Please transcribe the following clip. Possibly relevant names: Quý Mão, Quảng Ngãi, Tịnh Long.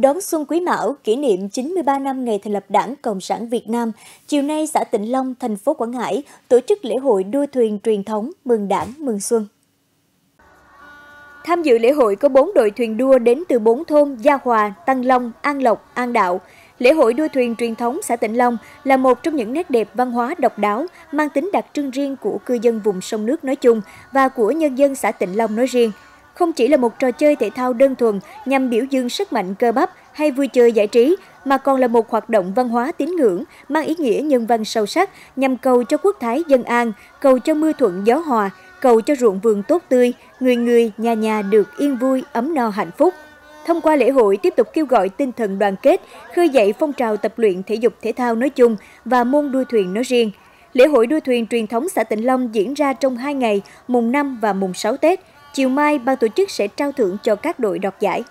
Đón xuân Quý Mão kỷ niệm 93 năm ngày thành lập Đảng Cộng sản Việt Nam, chiều nay xã Tịnh Long, thành phố Quảng Ngãi tổ chức lễ hội đua thuyền truyền thống mừng Đảng, mừng xuân. Tham dự lễ hội có 4 đội thuyền đua đến từ 4 thôn Gia Hòa, Tân Long, An Lộc, An Đạo. Lễ hội đua thuyền truyền thống xã Tịnh Long là một trong những nét đẹp văn hóa độc đáo, mang tính đặc trưng riêng của cư dân vùng sông nước nói chung và của nhân dân xã Tịnh Long nói riêng. Không chỉ là một trò chơi thể thao đơn thuần nhằm biểu dương sức mạnh cơ bắp hay vui chơi giải trí, mà còn là một hoạt động văn hóa tín ngưỡng mang ý nghĩa nhân văn sâu sắc nhằm cầu cho quốc thái dân an, cầu cho mưa thuận gió hòa, cầu cho ruộng vườn tốt tươi, người người, nhà nhà được yên vui, ấm no hạnh phúc. Thông qua lễ hội tiếp tục kêu gọi tinh thần đoàn kết, khơi dậy phong trào tập luyện thể dục thể thao nói chung và môn đua thuyền nói riêng. Lễ hội đua thuyền truyền thống xã Tịnh Long diễn ra trong 2 ngày, mùng 5 và mùng 6 Tết. Chiều mai, ban tổ chức sẽ trao thưởng cho các đội đoạt giải.